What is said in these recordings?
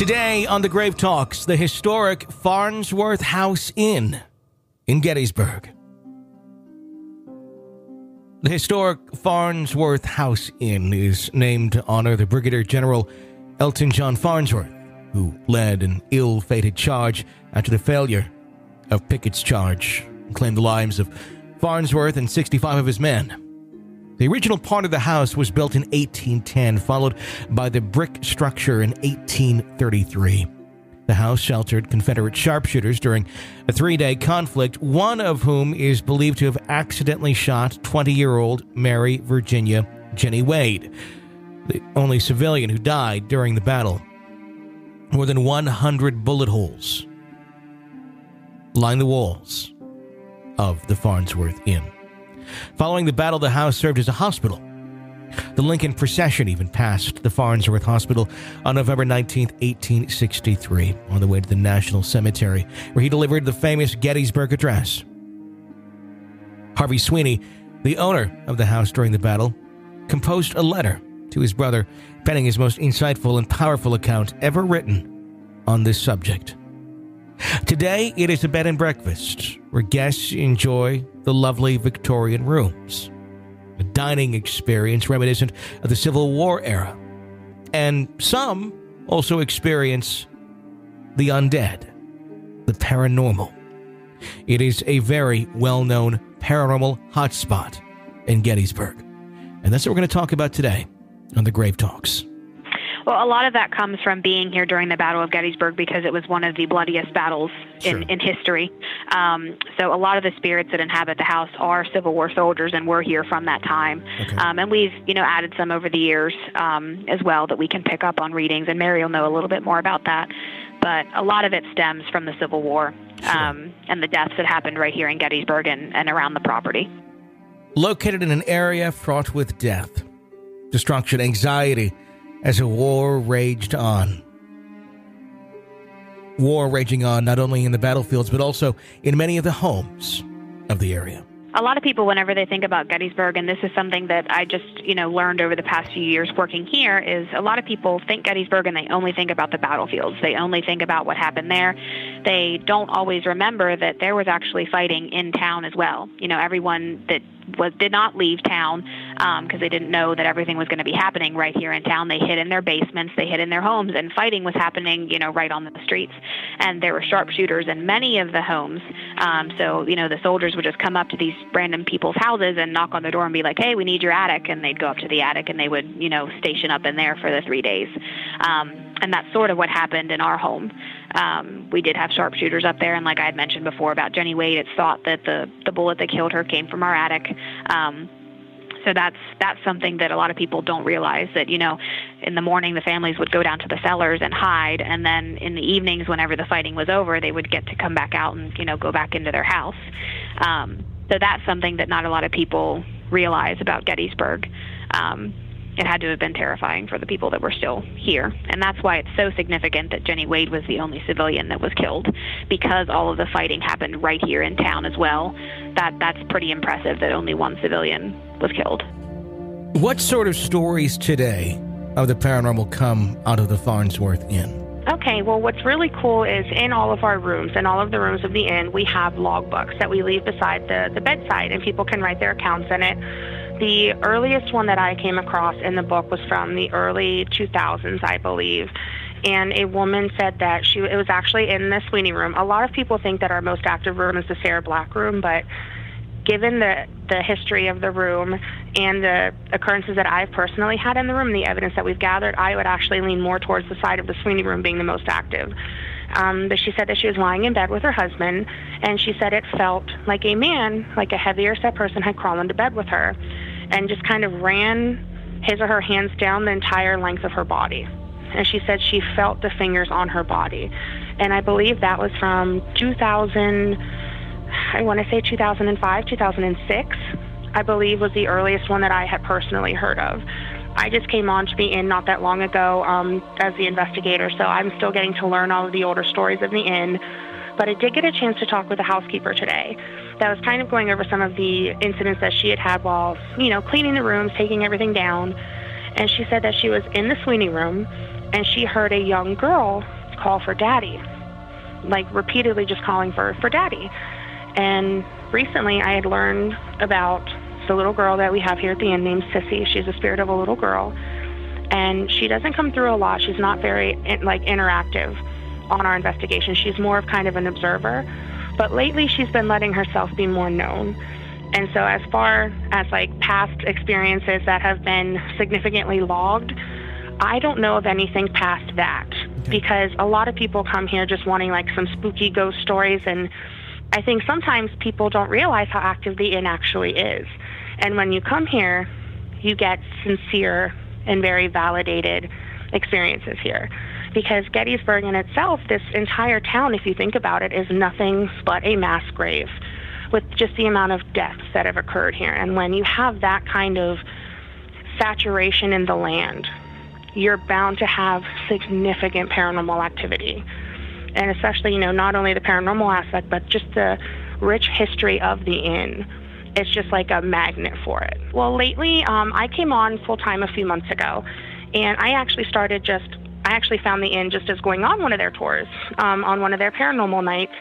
Today on The Grave Talks, the historic Farnsworth House Inn in Gettysburg. The historic Farnsworth House Inn is named to honor the Brigadier General Elon John Farnsworth, who led an ill-fated charge after the failure of Pickett's Charge and claimed the lives of Farnsworth and 65 of his men. The original part of the house was built in 1810, followed by the brick structure in 1833. The house sheltered Confederate sharpshooters during a three-day conflict, one of whom is believed to have accidentally shot 20-year-old Mary Virginia Jennie Wade, the only civilian who died during the battle. More than 100 bullet holes lined the walls of the Farnsworth Inn. Following the battle, the house served as a hospital. The Lincoln procession even passed the Farnsworth Hospital on November 19, 1863, on the way to the National Cemetery, where he delivered the famous Gettysburg Address. Harvey Sweeney, the owner of the house during the battle, composed a letter to his brother, penning his most insightful and powerful account ever written on this subject. Today, it is a bed and breakfast where guests enjoy the lovely Victorian rooms, a dining experience reminiscent of the Civil War era, and some also experience the undead, the paranormal. It is a very well-known paranormal hotspot in Gettysburg, and that's what we're going to talk about today on The Grave Talks. Well, a lot of that comes from being here during the Battle of Gettysburg because it was one of the bloodiest battles in history. So a lot of the spirits that inhabit the house are Civil War soldiers, and we're here from that time. Okay. And we've added some over the years as well that we can pick up on readings, and Mary will know a little bit more about that. But a lot of it stems from the Civil War and the deaths that happened right here in Gettysburg and around the property. Located in an area fraught with death, destruction, anxiety, as a war raged on. War raging on not only in the battlefields, but also in many of the homes of the area. A lot of people, whenever they think about Gettysburg, and this is something that I just, learned over the past few years working here, is a lot of people think Gettysburg and they only think about the battlefields. They only think about what happened there. They don't always remember that there was actually fighting in town as well. Everyone that did not leave town because they didn't know that everything was going to be happening right here in town. They hid in their basements, they hid in their homes, and fighting was happening, right on the streets. And there were sharpshooters in many of the homes. So the soldiers would just come up to these random people's houses and knock on the door and be like, hey, we need your attic. And they'd go up to the attic and they would, station up in there for the 3 days. And that's sort of what happened in our home. We did have sharpshooters up there, and like I had mentioned before about Jennie Wade, it's thought that the bullet that killed her came from our attic. So that's something that a lot of people don't realize, that, in the morning the families would go down to the cellars and hide, and then in the evenings whenever the fighting was over, they would get to come back out and, go back into their house. So that's something that not a lot of people realize about Gettysburg. It had to have been terrifying for the people that were still here. And that's why it's so significant that Jennie Wade was the only civilian that was killed, because all of the fighting happened right here in town as well. That's pretty impressive that only one civilian was killed. What sort of stories today of the paranormal come out of the Farnsworth Inn? Okay, well, what's really cool is in all of our rooms, in all of the rooms of the inn, we have logbooks that we leave beside the bedside, and people can write their accounts in it. The earliest one that I came across in the book was from the early 2000s, I believe. And a woman said that it was actually in the Sweeney room. A lot of people think that our most active room is the Sarah Black room, but given the history of the room and the occurrences that I've personally had in the room, the evidence that we've gathered, I would actually lean more towards the side of the Sweeney room being the most active. But she said that she was lying in bed with her husband, and she said it felt like a man, like a heavier set person, had crawled into bed with her and just kind of ran his or her hands down the entire length of her body. And she said she felt the fingers on her body. And I believe that was from 2005, 2006, I believe, was the earliest one that I had personally heard of. I just came on to the inn not that long ago as the investigator, so I'm still getting to learn all of the older stories of the inn. But I did get a chance to talk with the housekeeper today that was kind of going over some of the incidents that she had had while, cleaning the rooms, taking everything down. And she said that she was in the Sweeney room, and she heard a young girl call for daddy, like repeatedly just calling for daddy. And recently I had learned about the little girl that we have here at the inn named Sissy. She's the spirit of a little girl, and she doesn't come through a lot. She's not very like interactive on our investigation. She's more of kind of an observer, but lately she's been letting herself be more known. And so as far as like past experiences that have been significantly logged, I don't know of anything past that, because a lot of people come here just wanting like some spooky ghost stories, and I think sometimes people don't realize how active the inn actually is. And when you come here, you get sincere and very validated experiences here, because Gettysburg in itself, this entire town, if you think about it, is nothing but a mass grave with just the amount of deaths that have occurred here. And when you have that kind of saturation in the land, you're bound to have significant paranormal activity. And especially, you know, not only the paranormal aspect, but just the rich history of the inn. It's just like a magnet for it. Well, lately, I came on full-time a few months ago, and I actually started just, I actually found the inn just as going on one of their tours, on one of their paranormal nights,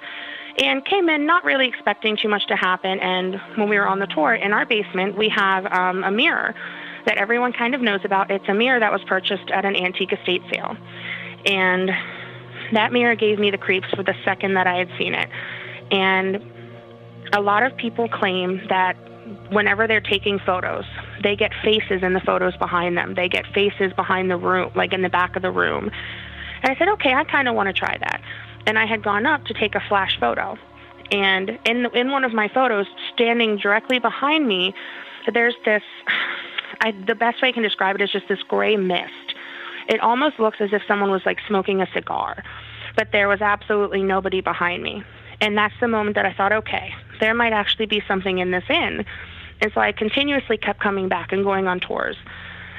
and came in not really expecting too much to happen. And when we were on the tour, in our basement, we have a mirror that everyone kind of knows about. It's a mirror that was purchased at an antique estate sale. And that mirror gave me the creeps for the second that I had seen it. And a lot of people claim that whenever they're taking photos, they get faces in the photos behind them. They get faces behind the room, like in the back of the room. And I said, okay, I kind of want to try that. And I had gone up to take a flash photo. And in one of my photos, standing directly behind me, there's this, the best way I can describe it is just this gray mist. It almost looks as if someone was like smoking a cigar, but there was absolutely nobody behind me. And that's the moment that I thought, okay, there might actually be something in this inn. And so I continuously kept coming back and going on tours.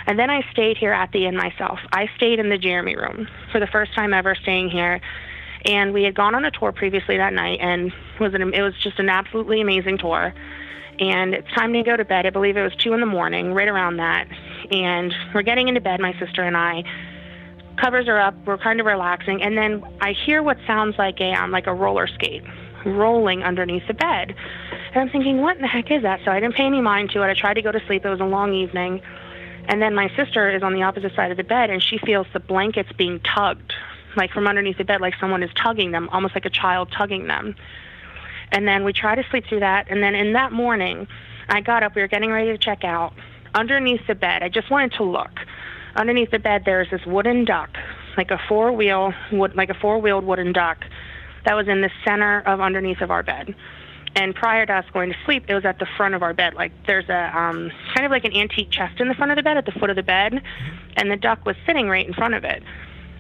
And then I stayed here at the inn myself. I stayed in the Jeremy room for the first time ever staying here. And we had gone on a tour previously that night, and it was just an absolutely amazing tour. And it's time to go to bed. I believe it was 2 in the morning, right around that. And we're getting into bed, my sister and I. Covers are up. We're kind of relaxing. And then I hear what sounds like a roller skate rolling underneath the bed. And I'm thinking, what in the heck is that? So I didn't pay any mind to it. I tried to go to sleep. It was a long evening. And then my sister is on the opposite side of the bed, and she feels the blankets being tugged, like from underneath the bed, like someone is tugging them, almost like a child tugging them. And then we try to sleep through that. And then in that morning, I got up. We were getting ready to check out. Underneath the bed, I just wanted to look. Underneath the bed, there's this wooden duck, like a four-wheeled wooden duck that was in the center of underneath of our bed. And prior to us going to sleep, it was at the front of our bed. Like there's a kind of like an antique chest in the front of the bed, at the foot of the bed, and the duck was sitting right in front of it.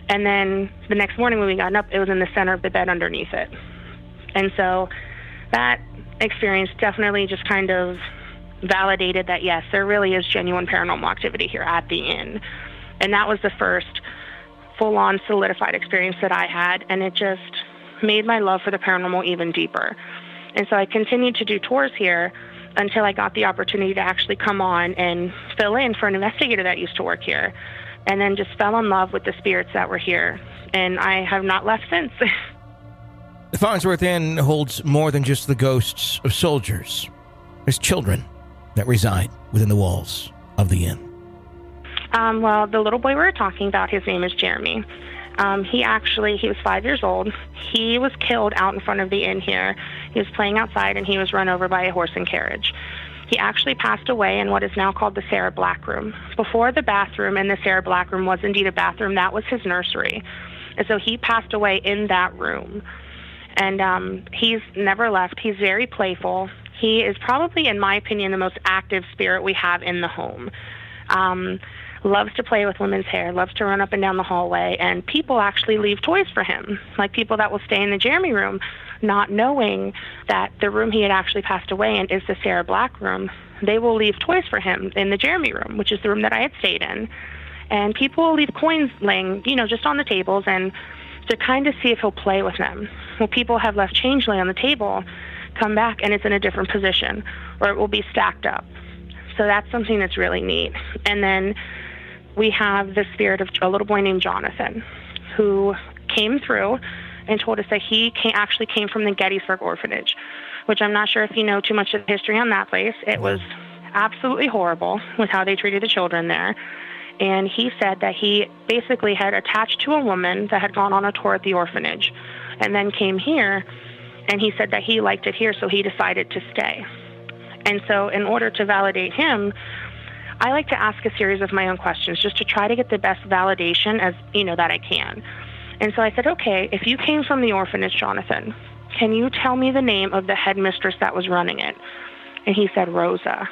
And then the next morning when we got up, it was in the center of the bed underneath it. And so that experience definitely just kind of validated that, yes, there really is genuine paranormal activity here at the inn. And that was the first full-on solidified experience that I had, and it just made my love for the paranormal even deeper. And so I continued to do tours here until I got the opportunity to actually come on and fill in for an investigator that used to work here, and then just fell in love with the spirits that were here, and I have not left since. The Farnsworth Inn holds more than just the ghosts of soldiers. There's children that reside within the walls of the inn. Well, the little boy we were talking about, his name is Jeremy. He was 5 years old. He was killed out in front of the inn here. He was playing outside, and he was run over by a horse and carriage. He actually passed away in what is now called the Sarah Black Room. Before the bathroom in the Sarah Black Room was indeed a bathroom, that was his nursery. And so he passed away in that room. And he's never left. He's very playful. He is probably, in my opinion, the most active spirit we have in the home. Loves to play with women's hair, loves to run up and down the hallway, and people actually leave toys for him, like people that will stay in the Jeremy room, not knowing that the room he had actually passed away in is the Sarah Black room. They will leave toys for him in the Jeremy room, which is the room that I had stayed in. And people will leave coins laying, just on the tables, and to kind of see if he'll play with them. Well, people have left change laying on the table, come back and it's in a different position, or it will be stacked up. So that's something that's really neat. And then we have the spirit of a little boy named Jonathan, who came through and told us that he actually came from the Gettysburg Orphanage, which I'm not sure if you know too much of the history on that place. It was absolutely horrible with how they treated the children there. And he said that he basically had attached to a woman that had gone on a tour at the orphanage and then came here, and he said that he liked it here, so he decided to stay. And so in order to validate him, I like to ask a series of my own questions just to try to get the best validation as, you know, that I can. And so I said, okay, if you came from the orphanage, Jonathan, can you tell me the name of the headmistress that was running it? And he said, Rosa.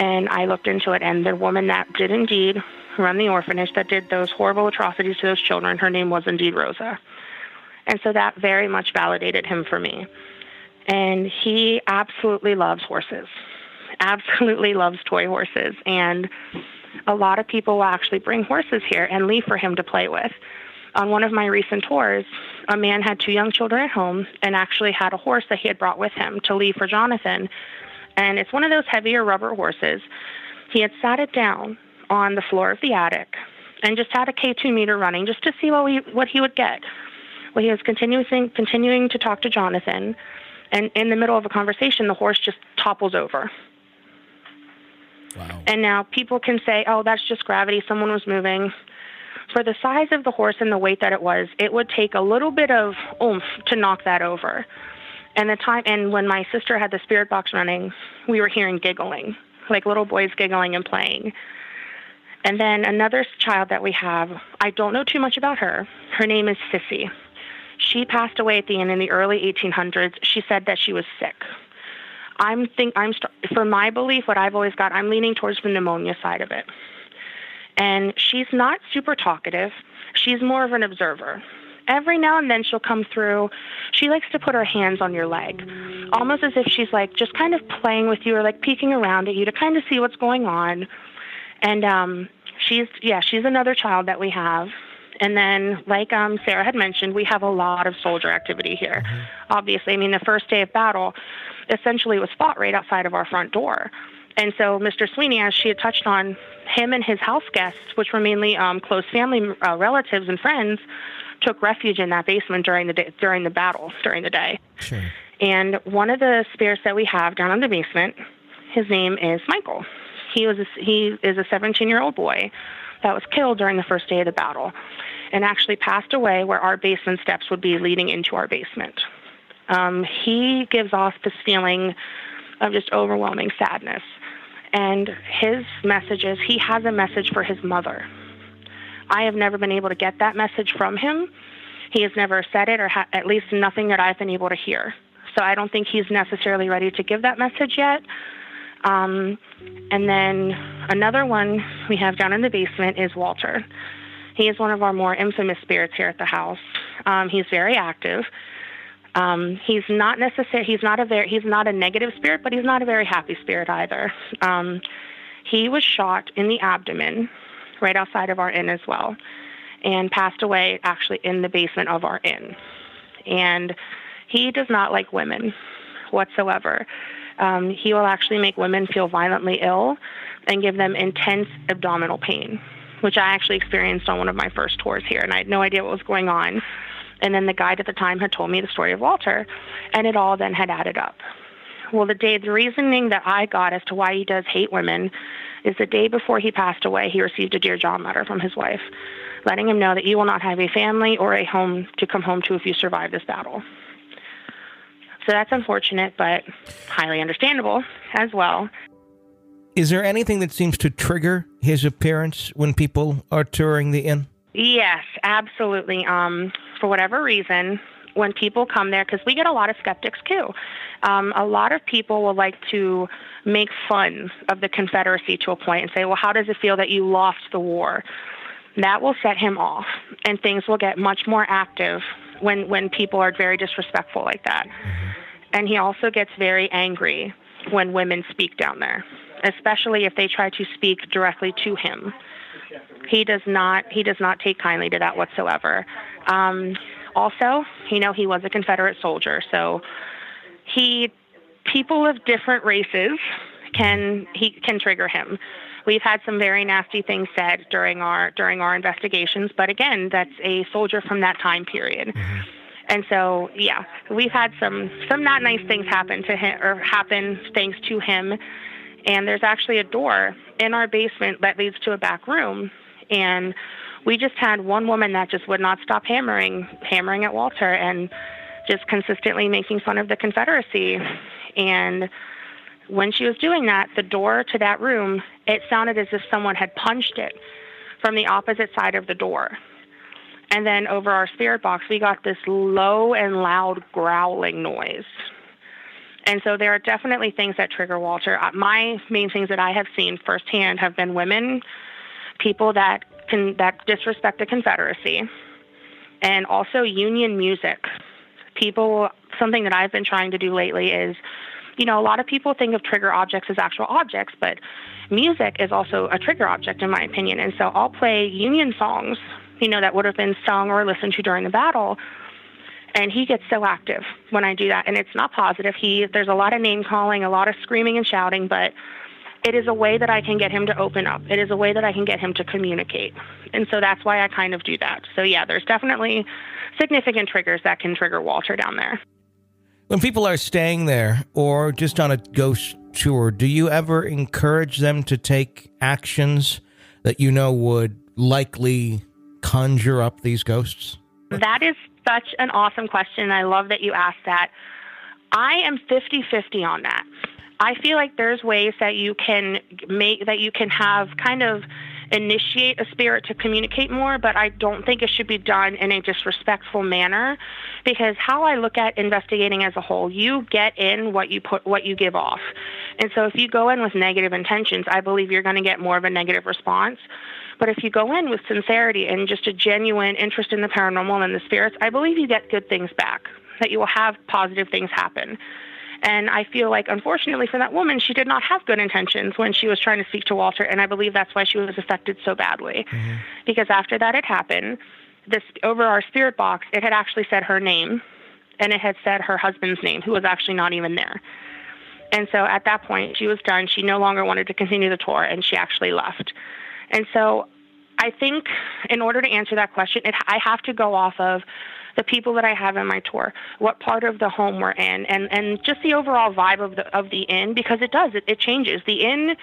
And I looked into it, and the woman that did indeed run the orphanage, that did those horrible atrocities to those children, her name was indeed Rosa. And so that very much validated him for me. And he absolutely loves horses, absolutely loves toy horses. And a lot of people will actually bring horses here and leave for him to play with. On one of my recent tours, a man had two young children at home and actually had a horse that he had brought with him to leave for Jonathan. And it's one of those heavier rubber horses. He had sat it down on the floor of the attic and just had a K2 meter running just to see what he would get. Well, he was continuing to talk to Jonathan, and in the middle of a conversation, the horse just topples over. Wow. And now people can say, oh, that's just gravity. Someone was moving. For the size of the horse and the weight that it was, it would take a little bit of oomph to knock that over. And when my sister had the spirit box running, we were hearing giggling, like little boys giggling and playing. And then another child that we have, I don't know too much about her. Her name is Sissy. She passed away at the end in the early 1800s. She said that she was sick. For my belief, what I've always got, I'm leaning towards the pneumonia side of it. And she's not super talkative. She's more of an observer. Every now and then she'll come through. She likes to put her hands on your leg, almost as if she's like just kind of playing with you or like peeking around at you to kind of see what's going on. And she's another child that we have. And then, like Sarah had mentioned, we have a lot of soldier activity here. Mm-hmm. Obviously, I mean, the first day of battle essentially was fought right outside of our front door. And so Mr. Sweeney, as she had touched on, him and his house guests, which were mainly close family relatives and friends, took refuge in that basement during the battle, during the day. Sure. And one of the spirits that we have down in the basement, his name is Michael. He is a 17-year-old boy that was killed during the first day of the battle and actually passed away where our basement steps would be leading into our basement. He gives off this feeling of just overwhelming sadness. And his message is he has a message for his mother. I have never been able to get that message from him. He has never said it, or at least nothing that I've been able to hear. So I don't think he's necessarily ready to give that message yet. And then another one we have down in the basement is Walter. He is one of our more infamous spirits here at the house. He's very active. He's not a negative spirit, but he's not a very happy spirit either. He was shot in the abdomen right outside of our inn as well, and passed away actually in the basement of our inn. And he does not like women whatsoever. He will actually make women feel violently ill and give them intense abdominal pain, which I actually experienced on one of my first tours here, and I had no idea what was going on. And then the guide at the time had told me the story of Walter, and it all then had added up. Well, the reasoning that I got as to why he does hate women is the day before he passed away, he received a Dear John letter from his wife, letting him know that you will not have a family or a home to come home to if you survive this battle. So that's unfortunate, but highly understandable as well. Is there anything that seems to trigger his appearance when people are touring the inn? Yes, absolutely. For whatever reason, when people come there, because we get a lot of skeptics too, a lot of people will like to make fun of the Confederacy to a point and say, well, how does it feel that you lost the war? That will set him off, and things will get much more active when people are very disrespectful like that. And he also gets very angry when women speak down there, especially if they try to speak directly to him. He does not take kindly to that whatsoever. Also, you know, he was a Confederate soldier, so people of different races can trigger him. We've had some very nasty things said during our investigations, but again, that's a soldier from that time period. Mm-hmm. And so, yeah, we've had some not nice things happen to him, or happen thanks to him. And there's actually a door in our basement that leads to a back room. And we just had one woman that just would not stop hammering at Walter and just consistently making fun of the Confederacy. And when she was doing that, the door to that room, it sounded as if someone had punched it from the opposite side of the door. And then over our spirit box, we got this low and loud growling noise. And so there are definitely things that trigger Walter. My main things that I have seen firsthand have been women, people that disrespect the Confederacy, and also Union music. People, something that I've been trying to do lately is, you know, a lot of people think of trigger objects as actual objects, but music is also a trigger object, in my opinion. And so I'll play Union songs, you know, that would have been sung or listened to during the battle. And he gets so active when I do that. And it's not positive. There's a lot of name calling, a lot of screaming and shouting, but it is a way that I can get him to open up. It is a way that I can get him to communicate. And so that's why I kind of do that. So yeah, there's definitely significant triggers that can trigger Walter down there. When people are staying there or just on a ghost tour, do you ever encourage them to take actions that you know would likely conjure up these ghosts? That is such an awesome question. I love that you asked that. I am 50-50 on that. I feel like there's ways that you can make, that you can have kind of initiate a spirit to communicate more, but I don't think it should be done in a disrespectful manner, because how I look at investigating as a whole, you get in what you put, what you give off. And so if you go in with negative intentions, I believe you're going to get more of a negative response. But if you go in with sincerity and just a genuine interest in the paranormal and the spirits, I believe you get good things back, that you will have positive things happen. And I feel like, unfortunately for that woman, she did not have good intentions when she was trying to speak to Walter, and I believe that's why she was affected so badly. Mm-hmm. Because after that had happened, this, over our spirit box, it had actually said her name, and it had said her husband's name, who was actually not even there. And so at that point, she was done. She no longer wanted to continue the tour, and she actually left. And so I think in order to answer that question, I have to go off of the people that I have in my tour, what part of the home we're in, and just the overall vibe of the inn, because it does. It changes. The inn,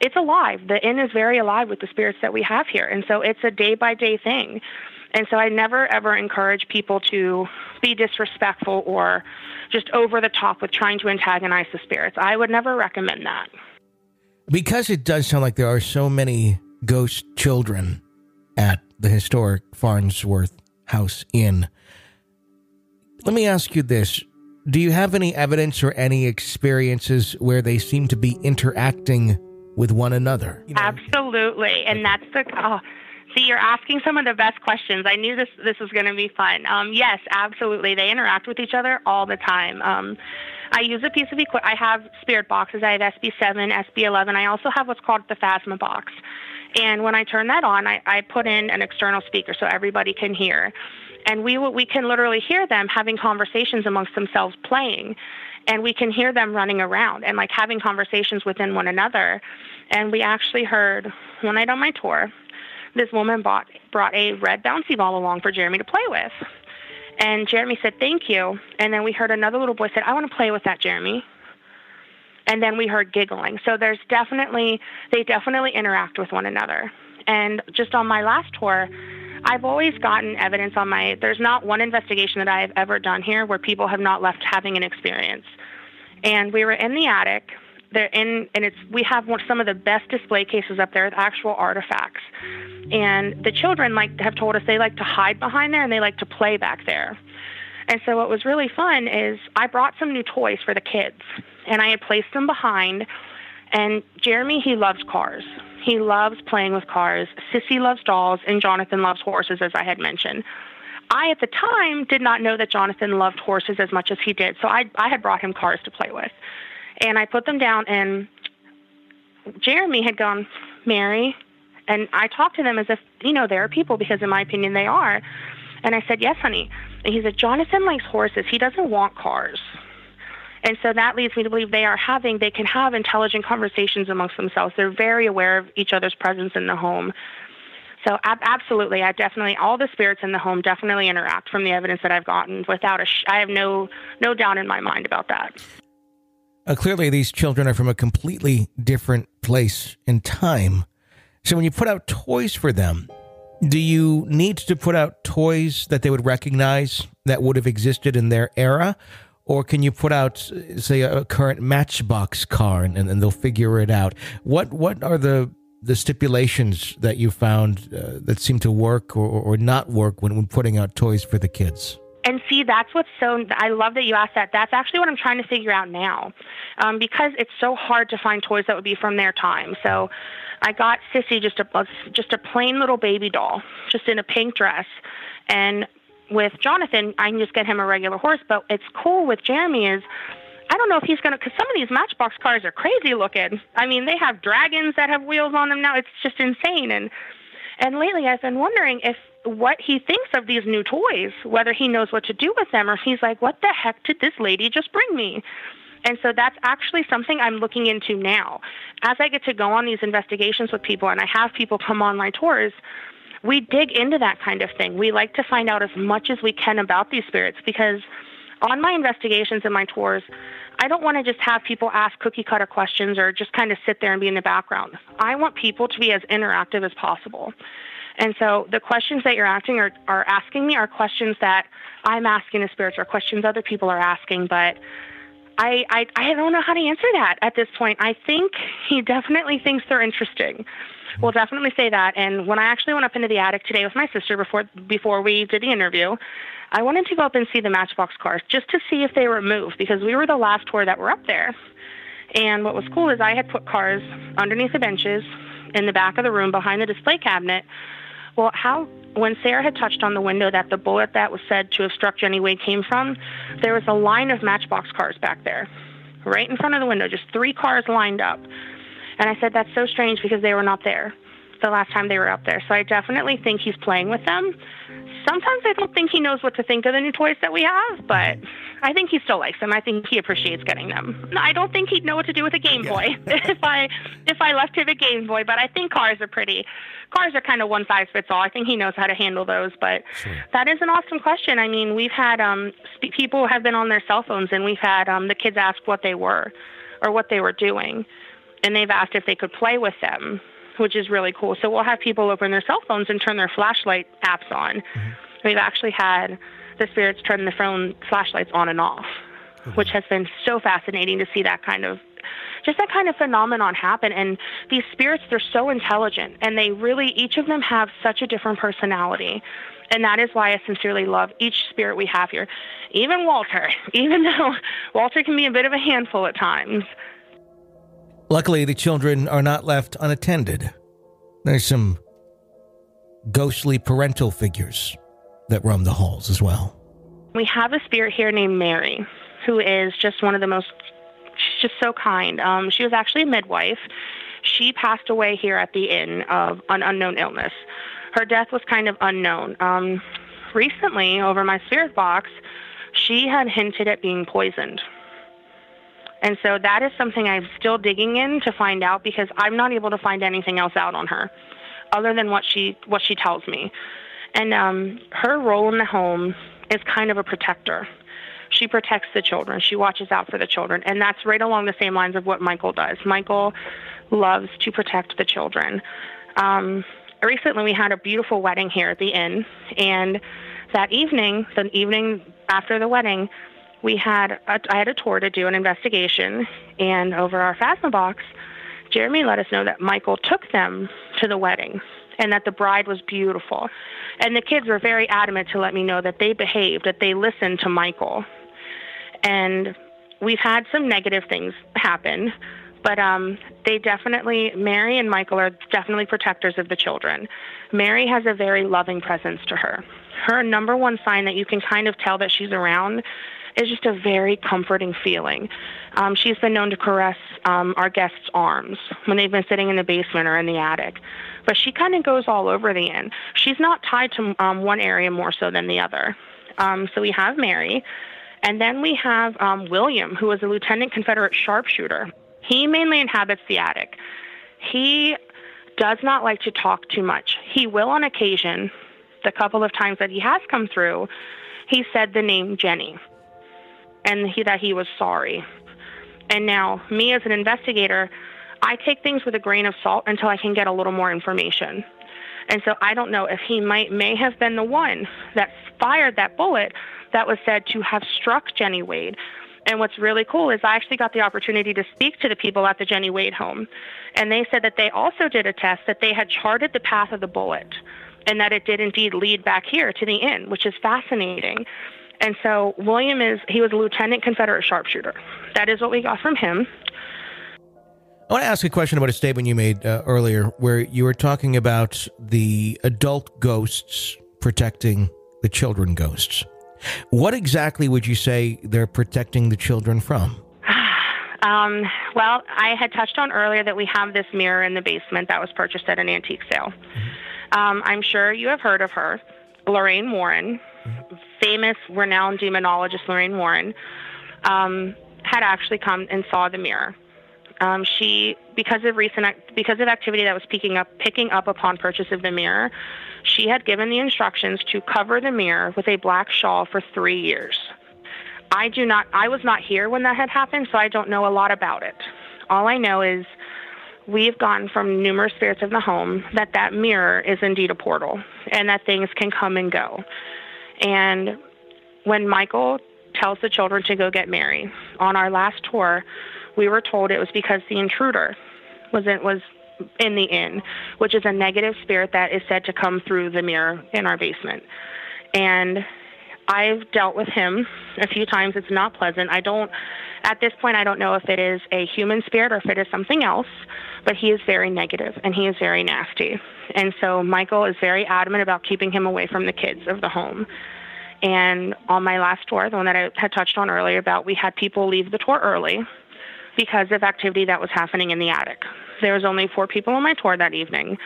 it's alive. The inn is very alive with the spirits that we have here. And so it's a day-by-day thing. And so I never, ever encourage people to be disrespectful or just over the top with trying to antagonize the spirits. I would never recommend that. Because it does sound like there are so many ghost children at the historic Farnsworth House Inn, let me ask you this. Do you have any evidence or any experiences where they seem to be interacting with one another? You know? Absolutely. And that's see, you're asking some of the best questions. I knew this was going to be fun. Yes, absolutely. They interact with each other all the time. I use a piece of equipment. I have spirit boxes. I have SB7, SB11. I also have what's called the Phasma box. And when I turn that on, I put in an external speaker so everybody can hear. And we can literally hear them having conversations amongst themselves playing. And we can hear them running around and like having conversations within one another. And we actually heard one night on my tour, this woman brought a red bouncy ball along for Jeremy to play with. And Jeremy said, "Thank you." And then we heard another little boy said, "I want to play with that, Jeremy." And then we heard giggling. So there's definitely, they definitely interact with one another. And just on my last tour, I've always gotten evidence on my, there's not one investigation that I've ever done here where people have not left having an experience. And we were in the attic. We have some of the best display cases up there with actual artifacts. And the children have told us they like to hide behind there and they like to play back there. And so what was really fun is I brought some new toys for the kids, and I had placed them behind. And Jeremy, he loves cars. He loves playing with cars. Sissy loves dolls, and Jonathan loves horses, as I had mentioned. I, at the time, did not know that Jonathan loved horses as much as he did, so I had brought him cars to play with. And I put them down, and Jeremy had gone, "Mary," and I talked to them as if, you know, they're people, because in my opinion they are. And I said, "Yes, honey." And he said, "Jonathan likes horses. He doesn't want cars." And so that leads me to believe they can have intelligent conversations amongst themselves. They're very aware of each other's presence in the home. So absolutely, all the spirits in the home definitely interact from the evidence that I've gotten. I have no doubt in my mind about that. Clearly, these children are from a completely different place and time. So when you put out toys for them, do you need to put out toys that they would recognize that would have existed in their era? Or can you put out, say, a current Matchbox car and they'll figure it out? What are the stipulations that you found that seem to work or not work when putting out toys for the kids? And see, that's what's so, I love that you asked that. That's actually what I'm trying to figure out now, because it's so hard to find toys that would be from their time. So I got Sissy just a plain little baby doll, just in a pink dress. And with Jonathan, I can just get him a regular horse. But it's cool with Jeremy is, I don't know if he's going to, because some of these Matchbox cars are crazy looking. I mean, they have dragons that have wheels on them now. It's just insane. And lately I've been wondering what he thinks of these new toys, whether he knows what to do with them, or if he's like, what the heck did this lady just bring me? And so that's actually something I'm looking into now. As I get to go on these investigations with people and I have people come on my tours, we dig into that kind of thing. We like to find out as much as we can about these spirits, because on my investigations and my tours, I don't want to just have people ask cookie-cutter questions or just kind of sit there and be in the background. I want people to be as interactive as possible. And so the questions that you're asking me are questions that I'm asking the spirits, or questions other people are asking, but I don't know how to answer that at this point. I think he definitely thinks they're interesting. We'll definitely say that. And when I actually went up into the attic today with my sister before we did the interview, I wanted to go up and see the Matchbox cars just to see if they were moved, because we were the last tour that were up there. And what was cool is I had put cars underneath the benches in the back of the room behind the display cabinet. Well, when Sarah had touched on the window that the bullet that was said to have struck Jennie Wade came from, there was a line of Matchbox cars back there, right in front of the window, just 3 cars lined up. And I said, that's so strange, because they were not there the last time they were up there. So I definitely think he's playing with them. Sometimes I don't think he knows what to think of the new toys that we have, but I think he still likes them. I think he appreciates getting them. I don't think he'd know what to do with a Game Boy if I left him a Game Boy, but I think cars are pretty. Cars are kind of one size fits all. I think he knows how to handle those, but sure. That is an awesome question. I mean, we've had people have been on their cell phones, and we've had the kids ask what they were or what they were doing, and they've asked if they could play with them, which is really cool. So we'll have people open their cell phones and turn their flashlight apps on. Mm-hmm. We've actually had the spirits turn the phone flashlights on and off, mm-hmm. which has been so fascinating to see that kind of phenomenon happen. And these spirits, they're so intelligent, and they really, each of them have such a different personality. And that is why I sincerely love each spirit we have here. Even Walter, even though Walter can be a bit of a handful at times. Luckily, the children are not left unattended. There's some ghostly parental figures that roam the halls as well. We have a spirit here named Mary, who is just one of the most, she's just so kind. She was actually a midwife. She passed away here at the inn of an unknown illness. Her death was kind of unknown. Recently, over my spirit box, she had hinted at being poisoned. And so that is something I'm still digging in to find out, because I'm not able to find anything else out on her other than what she tells me. And her role in the home is kind of a protector. She protects the children. She watches out for the children. And that's right along the same lines of what Michael does. Michael loves to protect the children. Recently, we had a beautiful wedding here at the inn. And that evening, the evening after the wedding, I had a tour to do an investigation, and over our Phasma box, Jeremy let us know that Michael took them to the wedding and that the bride was beautiful. And the kids were very adamant to let me know that they behaved, that they listened to Michael. And we've had some negative things happen, but Mary and Michael are definitely protectors of the children. Mary has a very loving presence to her. Her number one sign that you can kind of tell that she's around is just a very comforting feeling. She's been known to caress our guests' arms when they've been sitting in the basement or in the attic. But she kind of goes all over the inn. She's not tied to one area more so than the other. So we have Mary, And then we have William, who was a lieutenant Confederate sharpshooter. He mainly inhabits the attic. He does not like to talk too much. He will on occasion. The couple of times that he has come through, he said the name Jennie, and that he was sorry. And now, me as an investigator, I take things with a grain of salt until I can get a little more information. And so I don't know if he may have been the one that fired that bullet that was said to have struck Jennie Wade. And what's really cool is I actually got the opportunity to speak to the people at the Jennie Wade home. And they said that they also did a test, that they had charted the path of the bullet, and that it did indeed lead back here to the inn, which is fascinating. And so William he was a lieutenant Confederate sharpshooter. That is what we got from him. I want to ask a question about a statement you made earlier where you were talking about the adult ghosts protecting the children ghosts. What exactly would you say they're protecting the children from? Well, I had touched on earlier that we have this mirror in the basement that was purchased at an antique sale. Mm-hmm. I'm sure you have heard of her, Lorraine Warren, mm-hmm. famous, renowned demonologist Lorraine Warren, had actually come and saw the mirror. She, because of activity that was picking up upon purchase of the mirror, she had given the instructions to cover the mirror with a black shawl for 3 years. I was not here when that had happened, so I don't know a lot about it. All I know is we've gotten from numerous spirits of the home that mirror is indeed a portal and that things can come and go. And when Michael tells the children to go get Mary, on our last tour, we were told it was because the intruder was in the inn, which is a negative spirit that is said to come through the mirror in our basement. And I've dealt with him a few times. It's not pleasant. At this point, I don't know if it is a human spirit or if it is something else, but he is very negative and he is very nasty. And so Michael is very adamant about keeping him away from the kids of the home. And on my last tour, the one that I had touched on earlier about, we had people leave the tour early because of activity that was happening in the attic. There was only 4 people on my tour that evening,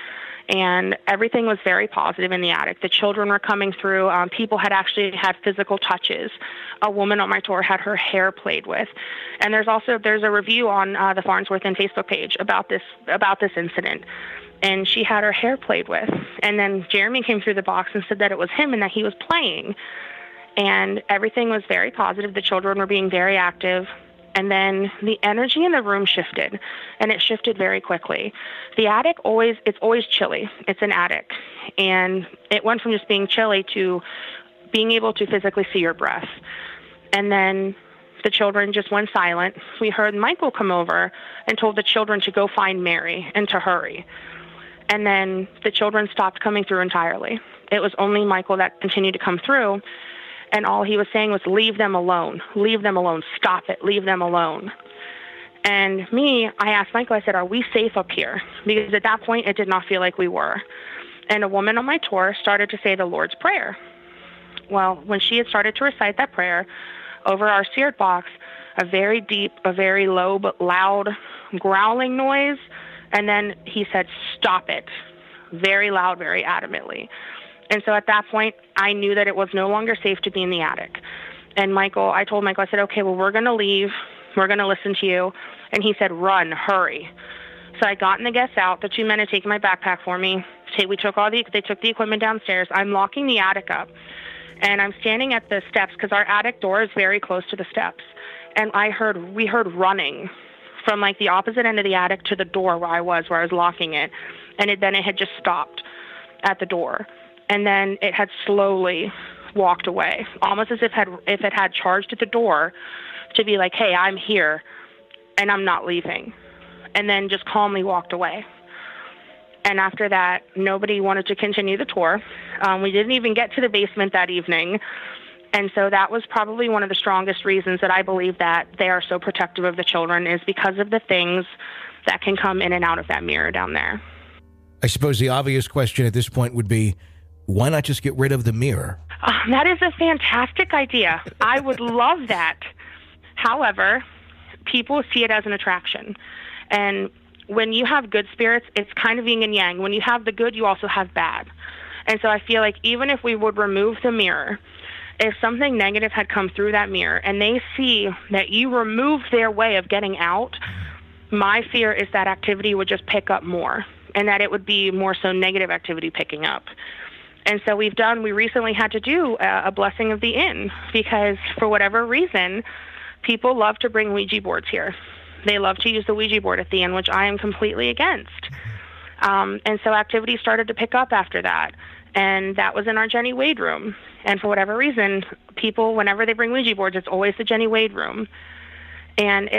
and everything was very positive in the attic. The children were coming through. People had actually had physical touches. A woman on my tour had her hair played with. And there's a review on the Farnsworth Inn Facebook page about this incident. And she had her hair played with. And then Jeremy came through the box and said that it was him and that he was playing. And everything was very positive. The children were being very active. And then the energy in the room shifted, and it shifted very quickly. The attic it's always chilly. It's an attic. And it went from just being chilly to being able to physically see your breath. And then the children just went silent. We heard Michael come over and told the children to go find Mary and to hurry. And then the children stopped coming through entirely. It was only Michael that continued to come through. And all he was saying was, leave them alone. Leave them alone. Stop it. Leave them alone. And I asked Michael, I said, are we safe up here? Because at that point, it did not feel like we were. And a woman on my tour started to say the Lord's Prayer. Well, when she had started to recite that prayer, over our seared box, a very deep, a very low but loud growling noise. And then he said, stop it. Very loud, very adamantly. And so at that point, I knew that it was no longer safe to be in the attic. And I told Michael, I said, okay, well, we're going to leave. We're going to listen to you. And he said, run, hurry. So I got the guests out. The 2 men had taken my backpack for me. They took the equipment downstairs. I'm locking the attic up. And I'm standing at the steps because our attic door is very close to the steps. And we heard running from the opposite end of the attic to the door where I was locking it. And then it had just stopped at the door. And then it had slowly walked away, almost as if it had charged at the door to be like, hey, I'm here and I'm not leaving. And then just calmly walked away. And after that, nobody wanted to continue the tour. We didn't even get to the basement that evening. And so that was probably one of the strongest reasons that I believe that they are so protective of the children, is because of the things that can come in and out of that mirror down there. I suppose the obvious question at this point would be, why not just get rid of the mirror? That is a fantastic idea. I would love that. However, people see it as an attraction. And when you have good spirits, it's kind of yin and yang. When you have the good, you also have bad. And so I feel like even if we would remove the mirror if something negative had come through that mirror and they see that you remove their way of getting out, my fear is that activity would just pick up more and that it would be more so negative activity picking up. And so we recently had to do a blessing of the inn because for whatever reason, people love to bring Ouija boards here. They love to use the Ouija board at the inn, which I am completely against. And so activity started to pick up after that. And that was in our Jennie Wade room. And for whatever reason, people, whenever they bring Ouija boards, it's always the Jennie Wade room. And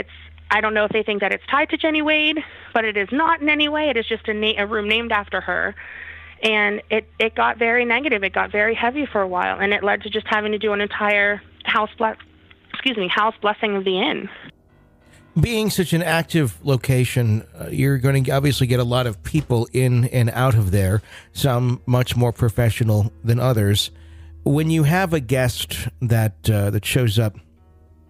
I don't know if they think that it's tied to Jennie Wade, but it is not in any way. It is just a room named after her. And it got very negative. It got very heavy for a while. And it led to just having to do an entire house blessing of the inn. Being such an active location, you're going to obviously get a lot of people in and out of there, some much more professional than others. When you have a guest that shows up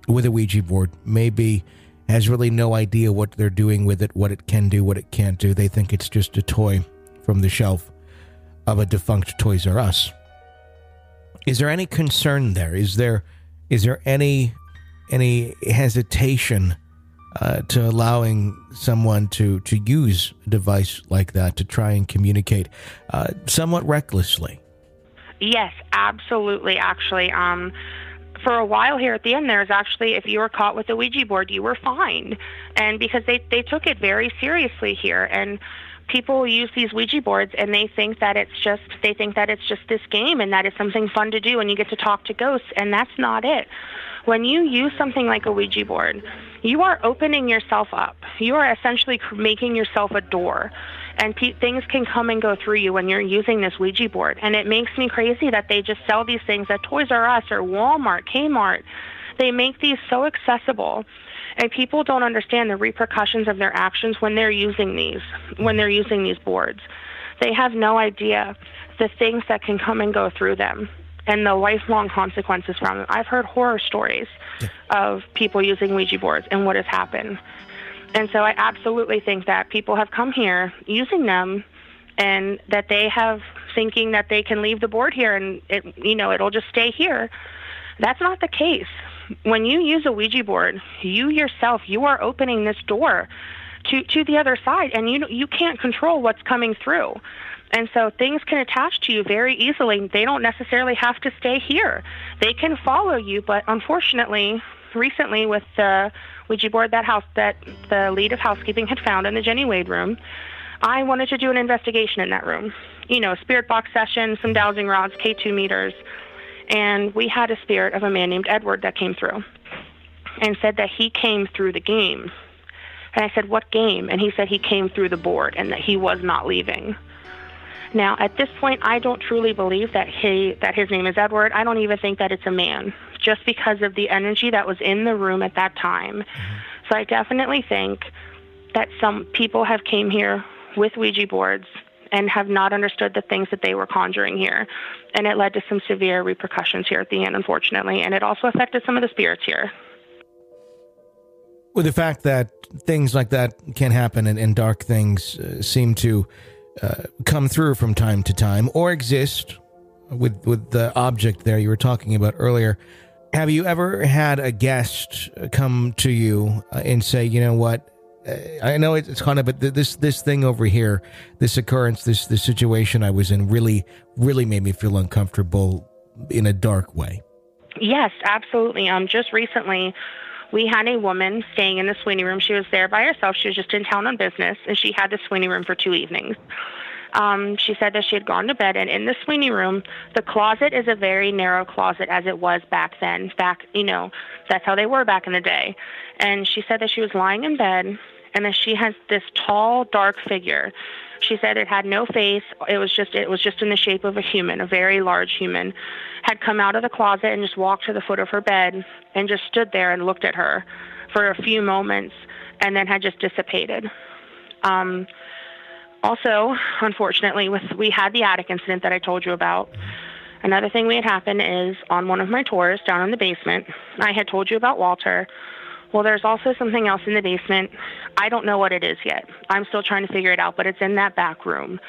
with a Ouija board, maybe has really no idea what they're doing with it, what it can do, what it can't do. They think it's just a toy from the shelf of a defunct Toys R Us. Is there any concern there? Is there any hesitation to allowing someone to use a device like that to try and communicate somewhat recklessly? Yes, absolutely, actually. For a while here at the end, there's actually, if you were caught with a Ouija board, you were fined. And because they took it very seriously here. And people use these Ouija boards and they think that it's just this game and that it's something fun to do and you get to talk to ghosts. And that's not it. When you use something like a Ouija board, you are opening yourself up. You are essentially making yourself a door. And things can come and go through you when you're using this Ouija board. And it makes me crazy that they just sell these things at Toys R Us or Walmart, Kmart. They make these so accessible. And people don't understand the repercussions of their actions when they're using these boards. They have no idea the things that can come and go through them and the lifelong consequences from them. I've heard horror stories of people using Ouija boards and what has happened. And so I absolutely think that people have come here using them and that they have thinking that they can leave the board here and it'll just stay here. That's not the case. When you use a Ouija board, you yourself, you are opening this door to the other side, and you can't control what's coming through. And so things can attach to you very easily. They don't necessarily have to stay here. They can follow you, but unfortunately, recently with the Ouija board that the lead of housekeeping had found in the Jennie Wade room, I wanted to do an investigation in that room. Spirit box session, some dowsing rods, K2 meters. And we had a spirit of a man named Edward that came through and said that he came through the game. And I said, what game? And he said he came through the board and that he was not leaving. Now, at this point, I don't truly believe that his name is Edward. I don't even think that it's a man, just because of the energy that was in the room at that time. So I definitely think that some people have came here with Ouija boards and have not understood the things that they were conjuring here. And it led to some severe repercussions here at the end, unfortunately. And it also affected some of the spirits here. Well, the fact that things like that can happen and dark things seem to come through from time to time or exist with the object there you were talking about earlier. Have you ever had a guest come to you and say, you know what, I know it's kind of, but this thing over here, this occurrence, this situation I was in really, really made me feel uncomfortable in a dark way? Yes, absolutely. Just recently, we had a woman staying in the Sweeney room. She was there by herself. She was just in town on business, and she had the Sweeney room for 2 evenings. She said that she had gone to bed, and in the Sweeney room, the closet is a very narrow closet as it was back then. That's how they were back in the day. And she said that she was lying in bed, and then she has this tall, dark figure. She said it had no face. It was just in the shape of a human, a very large human, had come out of the closet and just walked to the foot of her bed and just stood there and looked at her for a few moments and then had just dissipated. Also, unfortunately, we had the attic incident that I told you about. Another thing we had happened is on one of my tours down in the basement, I had told you about Walter. Well, there's also something else in the basement. I don't know what it is yet. I'm still trying to figure it out, but it's in that back room.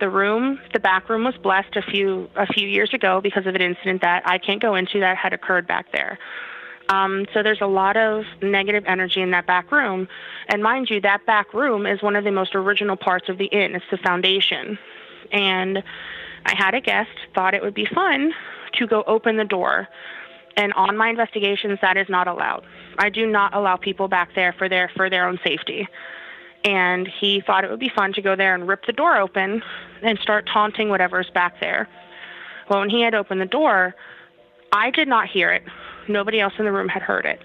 The room, the back room, was blessed a few years ago because of an incident that I can't go into that had occurred back there. So there's a lot of negative energy in that back room. And mind you, that back room is one of the most original parts of the inn. It's the foundation. And I had a guest, thought it would be fun to go open the door. And on my investigations, that is not allowed. I do not allow people back there for their own safety. And he thought it would be fun to go there and rip the door open and start taunting whatever's back there. Well, when he had opened the door, I did not hear it. Nobody else in the room had heard it.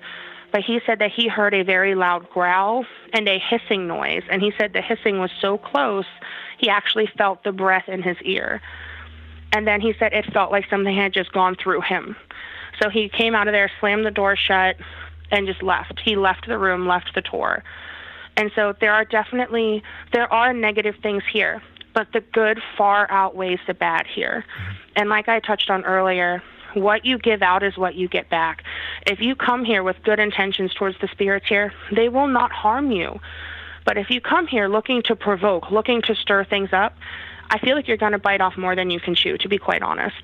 But he said that he heard a very loud growl and a hissing noise. And he said the hissing was so close, he actually felt the breath in his ear. And then he said it felt like something had just gone through him. So he came out of there, slammed the door shut, and just left. He left the room, left the tour. And so there are negative things here, but the good far outweighs the bad here. And like I touched on earlier, what you give out is what you get back. If you come here with good intentions towards the spirits here, they will not harm you. But if you come here looking to provoke, looking to stir things up, I feel like you're going to bite off more than you can chew, to be quite honest.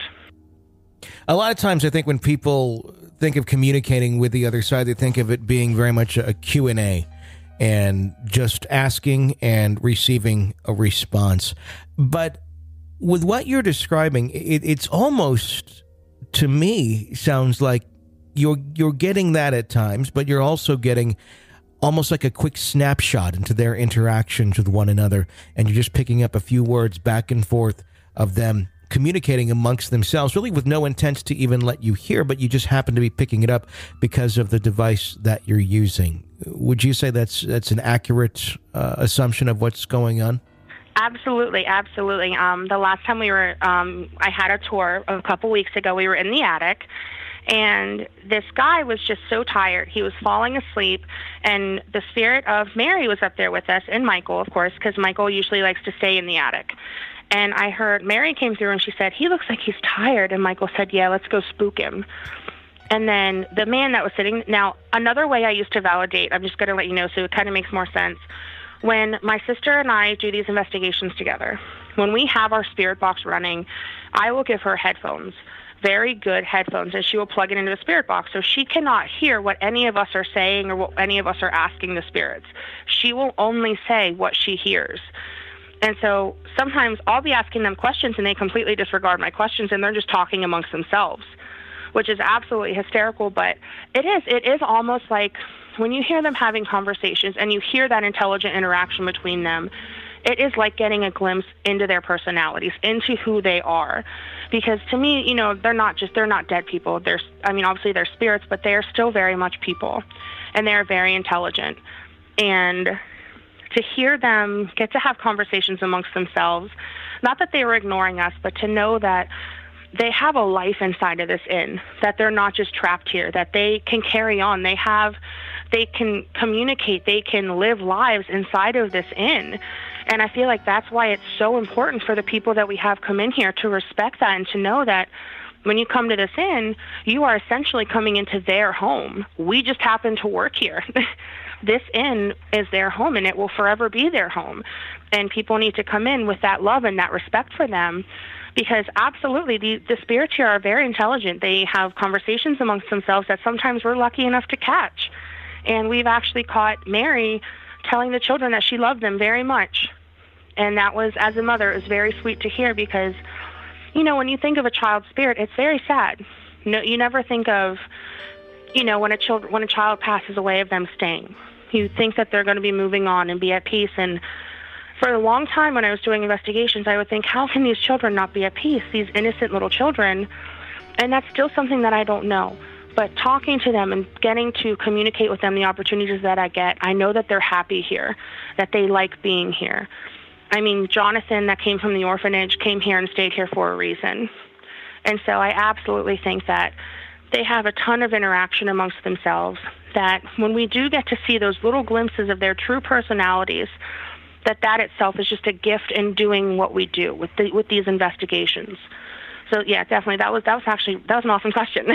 A lot of times I think when people think of communicating with the other side, they think of it being very much a Q&A and just asking and receiving a response. But with what you're describing, it's almost, to me, sounds like you're getting that at times, but you're also getting almost like a quick snapshot into their interactions with one another, and you're just picking up a few words back and forth of them communicating amongst themselves, really with no intent to even let you hear, but you just happen to be picking it up because of the device that you're using. Would you say that's an accurate assumption of what's going on? Absolutely, absolutely. The last time we were, I had a tour a couple weeks ago. We were in the attic, and this guy was just so tired. He was falling asleep, and the spirit of Mary was up there with us, and Michael, of course, because Michael usually likes to stay in the attic. And I heard Mary came through, and she said, "He looks like he's tired." And Michael said, "Yeah, let's go spook him." And then the man that was sitting, now another way I used to validate, I'm just going to let you know so it kind of makes more sense. When my sister and I do these investigations together, when we have our spirit box running, I will give her headphones, very good headphones, and she will plug it into the spirit box so she cannot hear what any of us are saying or what any of us are asking the spirits. She will only say what she hears. And so sometimes I'll be asking them questions and they completely disregard my questions and they're just talking amongst themselves, which is absolutely hysterical, but it is almost like when you hear them having conversations and you hear that intelligent interaction between them, it is like getting a glimpse into their personalities, into who they are. Because to me, you know, they're not dead people. Obviously they're spirits, but they are still very much people and they are very intelligent. And to hear them get to have conversations amongst themselves, not that they were ignoring us, but to know that they have a life inside of this inn, that they're not just trapped here, that they can carry on. They can communicate. They can live lives inside of this inn. And I feel like that's why it's so important for the people that we have come in here to respect that and to know that when you come to this inn, you are essentially coming into their home. We just happen to work here. This inn is their home, and it will forever be their home. And people need to come in with that love and that respect for them. Because absolutely, the spirits here are very intelligent. They have conversations amongst themselves that sometimes we're lucky enough to catch. And we've actually caught Mary telling the children that she loved them very much. And that was, as a mother, it was very sweet to hear because, you know, when you think of a child's spirit, it's very sad. No, you never think of, you know, when a child passes away of them staying. You think that they're going to be moving on and be at peace. And for a long time when I was doing investigations, I would think, how can these children not be at peace, these innocent little children? And that's still something that I don't know. But talking to them and getting to communicate with them the opportunities that I get, I know that they're happy here, that they like being here. I mean, Jonathan that came from the orphanage came here and stayed here for a reason. And so I absolutely think that they have a ton of interaction amongst themselves, that when we do get to see those little glimpses of their true personalities, that itself is just a gift in doing what we do with these investigations. So yeah, definitely. That was an awesome question.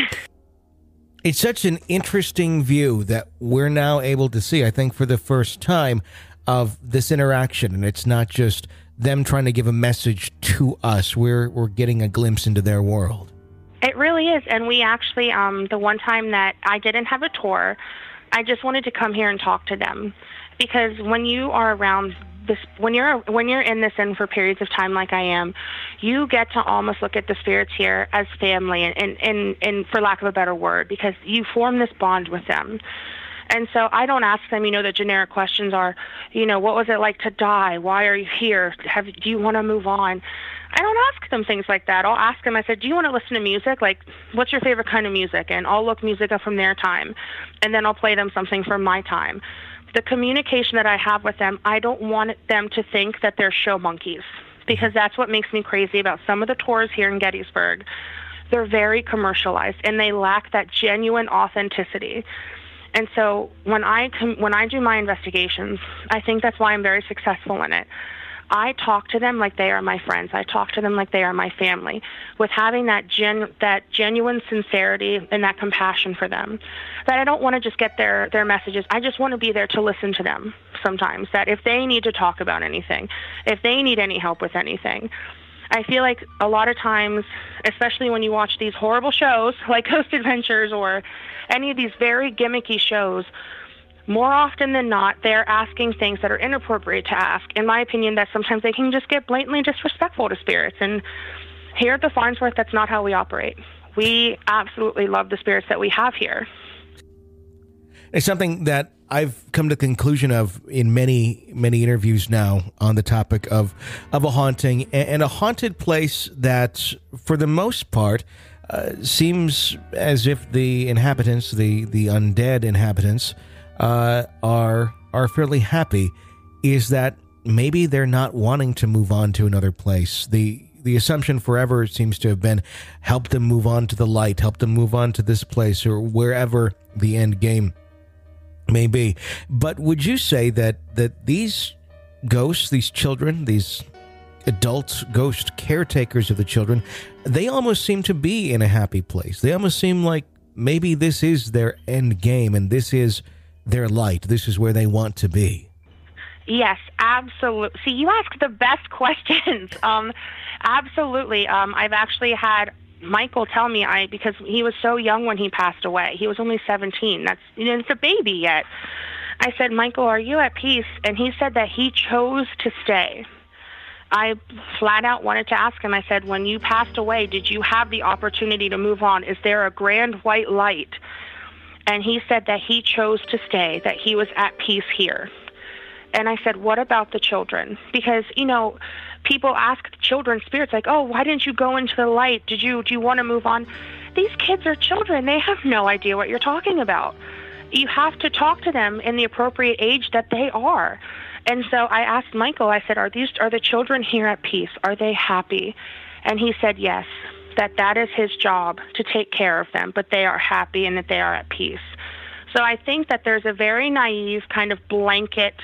It's such an interesting view that we're now able to see, I think, for the first time of this interaction. And it's not just them trying to give a message to us. We're getting a glimpse into their world. It really is. And we actually, the one time that I didn't have a tour, I just wanted to come here and talk to them, because when you are around this, when you're in this inn for periods of time like I am, you get to almost look at the spirits here as family, and for lack of a better word, because you form this bond with them. And so I don't ask them, the generic questions are, what was it like to die? Why are you here? Do you want to move on? I don't ask them things like that. I'll ask them, I said, do you want to listen to music? Like, what's your favorite kind of music? And I'll look music up from their time, and then I'll play them something from my time. The communication that I have with them, I don't want them to think that they're show monkeys, because that's what makes me crazy about some of the tours here in Gettysburg. They're very commercialized, and they lack that genuine authenticity. And so when I do my investigations, I think that's why I'm very successful in it. I talk to them like they are my friends. I talk to them like they are my family, with having that genuine sincerity and that compassion for them. That I don't want to just get their messages. I just want to be there to listen to them sometimes, that if they need to talk about anything, if they need any help with anything. I feel like a lot of times, especially when you watch these horrible shows like Ghost Adventures or any of these very gimmicky shows, more often than not, they're asking things that are inappropriate to ask. In my opinion, that sometimes they can just get blatantly disrespectful to spirits. And here at the Farnsworth, that's not how we operate. We absolutely love the spirits that we have here. It's something that I've come to the conclusion of in many, many interviews now on the topic of a haunting, and a haunted place that, for the most part, seems as if the inhabitants, the undead inhabitants, are fairly happy, is that maybe they're not wanting to move on to another place. The assumption forever seems to have been, help them move on to the light, help them move on to this place or wherever the end game may be. But would you say that these ghosts, these children, these adult ghost caretakers of the children, they almost seem to be in a happy place? They almost seem like maybe this is their end game and this is their light. This is where they want to be. Yes, absolutely. See, you ask the best questions. Absolutely. I've actually had Michael tell me, because he was so young when he passed away. He was only 17. That's, it's a baby yet. I said, Michael, are you at peace? And he said that he chose to stay. I flat out wanted to ask him, I said, when you passed away, did you have the opportunity to move on? Is there a grand white light? And he said that he chose to stay, that he was at peace here. And I said, what about the children? Because, people ask children, spirits, like, oh, why didn't you go into the light? Do you want to move on? These kids are children. They have no idea what you're talking about. You have to talk to them in the appropriate age that they are. And so I asked Michael, I said, are the children here at peace? Are they happy? And he said, yes, that is his job, to take care of them, but they are happy and that they are at peace. So I think that there's a very naive kind of blanket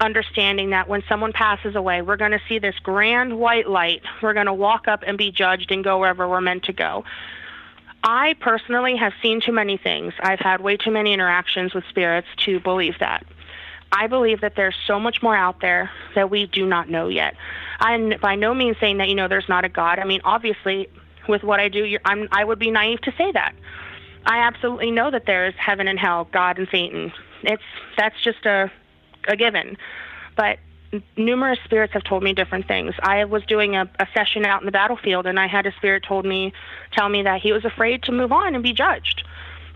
understanding that when someone passes away, we're going to see this grand white light. We're going to walk up and be judged and go wherever we're meant to go. I personally have seen too many things. I've had way too many interactions with spirits to believe that. I believe that there's so much more out there that we do not know yet. I'm by no means saying that, there's not a God. I mean, obviously, with what I do, I would be naive to say that. I absolutely know that there is heaven and hell, God and Satan. That's just a given. But numerous spirits have told me different things. I was doing a session out in the battlefield, and I had a spirit tell me that he was afraid to move on and be judged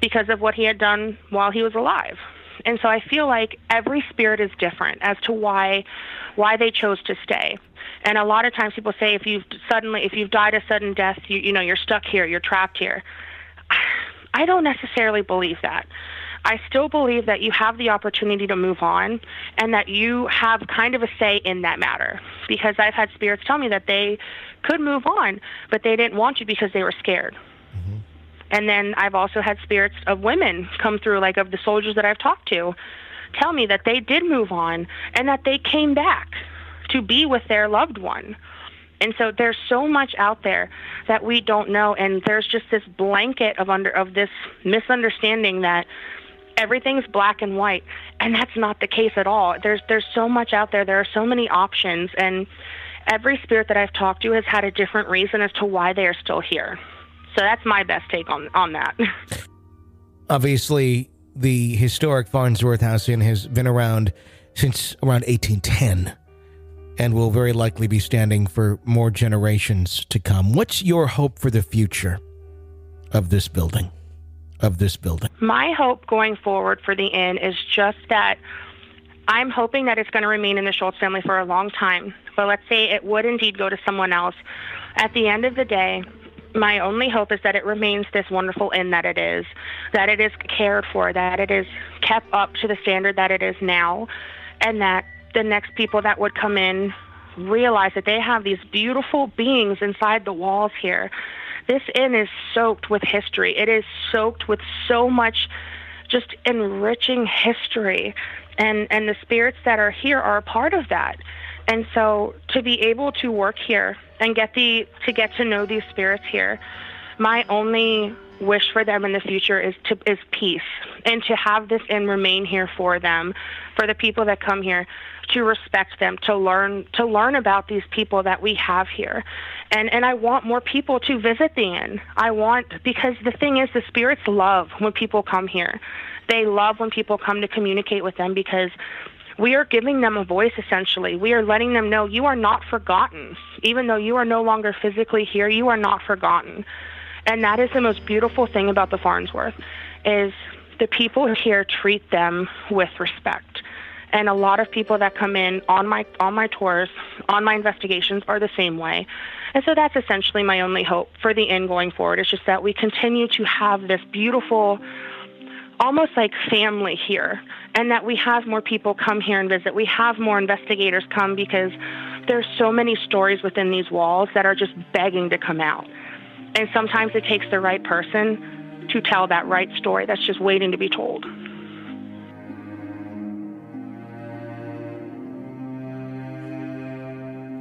because of what he had done while he was alive. And so I feel like every spirit is different as to why they chose to stay. And a lot of times people say, if you've died a sudden death, you're stuck here, you're trapped here. I don't necessarily believe that. I still believe that you have the opportunity to move on and that you have kind of a say in that matter, because I've had spirits tell me that they could move on, but they didn't want to because they were scared. Mm-hmm. And then I've also had spirits of women come through, like of the soldiers that I've talked to, tell me that they did move on and that they came back to be with their loved one. And so there's so much out there that we don't know, and there's just this blanket of this misunderstanding that everything's black and white, and that's not the case at all. There's so much out there. There are so many options, and every spirit that I've talked to has had a different reason as to why they are still here. So that's my best take on that. Obviously, the historic Farnsworth House Inn has been around since around 1810 and will very likely be standing for more generations to come. What's your hope for the future of this building? My hope going forward for the inn is just that I'm hoping that it's going to remain in the Schultz family for a long time. But let's say it would indeed go to someone else. At the end of the day, my only hope is that it remains this wonderful inn that it is cared for, that it is kept up to the standard that it is now, and that the next people that would come in realize that they have these beautiful beings inside the walls here. This inn is soaked with history. It is soaked with so much just enriching history, and the spirits that are here are a part of that. And so to be able to work here and get to know these spirits here, my only wish for them in the future is peace, and to have this inn remain here for them, for the people that come here, to respect them, to learn about these people that we have here. And I want more people to visit the inn. Because the thing is, the spirits love when people come here. They love when people come to communicate with them, because we are giving them a voice, essentially. We are letting them know you are not forgotten. Even though you are no longer physically here, you are not forgotten. And that is the most beautiful thing about the Farnsworth, is the people here treat them with respect. And a lot of people that come in on my tours, on my investigations, are the same way. And so that's essentially my only hope for the inn going forward. It's just that we continue to have this beautiful, almost like family here, and that we have more people come here and visit. We have more investigators come, because there's so many stories within these walls that are just begging to come out. And sometimes it takes the right person to tell that right story that's just waiting to be told.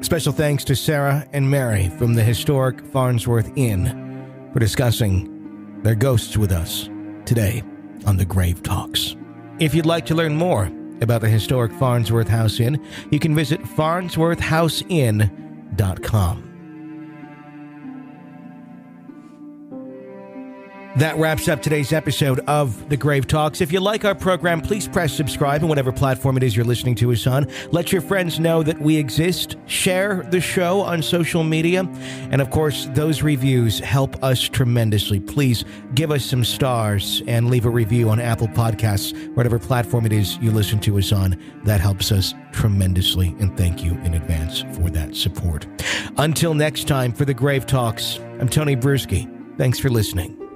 Special thanks to Sarah and Mary from the historic Farnsworth Inn for discussing their ghosts with us today on The Grave Talks. If you'd like to learn more about the historic Farnsworth House Inn, you can visit farnsworthhouseinn.com. That wraps up today's episode of The Grave Talks. If you like our program, please press subscribe on whatever platform it is you're listening to us on. Let your friends know that we exist. Share the show on social media. And, of course, those reviews help us tremendously. Please give us some stars and leave a review on Apple Podcasts, whatever platform it is you listen to us on. That helps us tremendously. And thank you in advance for that support. Until next time, for The Grave Talks, I'm Tony Bruschi. Thanks for listening.